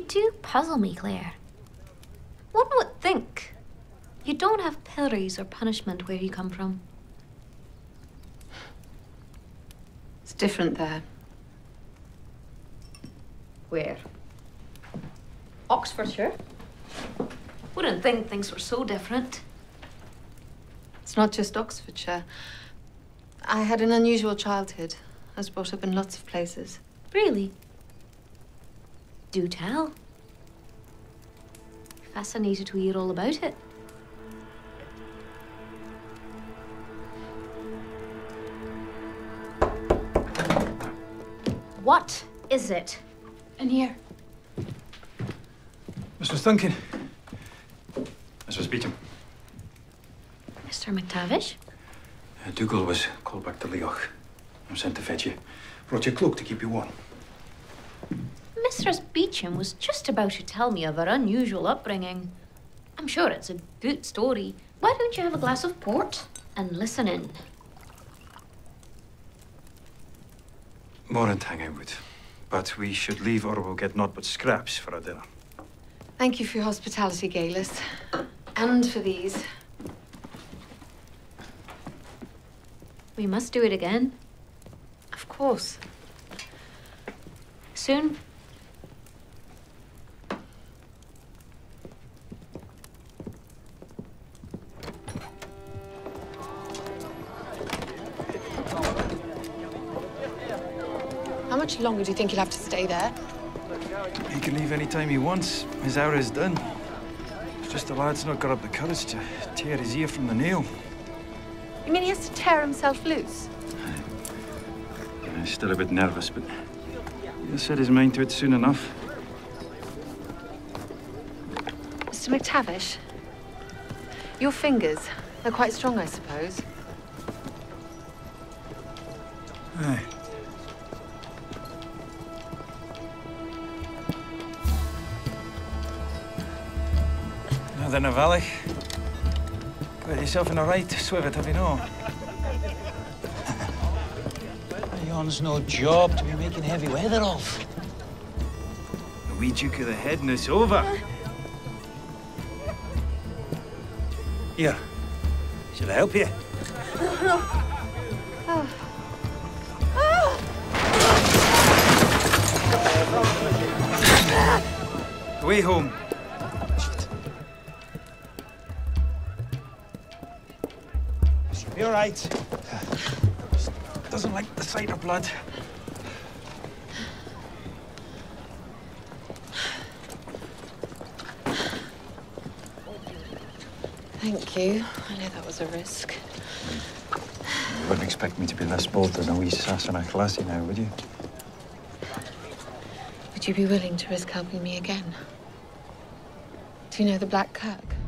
You do puzzle me, Claire. One would think you don't have pillories or punishment where you come from. It's different there. Where? Oxfordshire? Wouldn't think things were so different. It's not just Oxfordshire. I had an unusual childhood. I was brought up in lots of places. Really? Do tell. Fascinated to hear all about it. What is it? In here. Mrs. Duncan. Mrs. Beaton. Mr. McTavish. Dougal was called back to Leoch. I was sent to fetch you. Brought you a cloak to keep you warm. Mistress Beauchamp was just about to tell me of her unusual upbringing. I'm sure it's a good story. Why don't you have a glass of port and listen in? Morn't hang out with, but we should leave or we'll get naught but scraps for our dinner. Thank you for your hospitality, Gaylis, and for these. We must do it again. Of course. Soon. How much longer do you think he'll have to stay there? He can leave any time he wants. His hour is done. It's just the lad's not got up the courage to tear his ear from the nail. You mean he has to tear himself loose? He's still a bit nervous, but he'll set his mind to it soon enough. Mr. McTavish, your fingers are quite strong, I suppose. Aye. Now then, a valley. Got yourself in a right swivet, have you no? Yon's no job to be making heavy weather of. The wee duke of the headness over. Here, shall I help you? Oh. Way home. Should be all right. Doesn't like the sight of blood. Thank you. I know that was a risk. You wouldn't expect me to be less bold than a wee sass and a classy now, would you? Would you be willing to risk helping me again? Do you know the Black Kirk?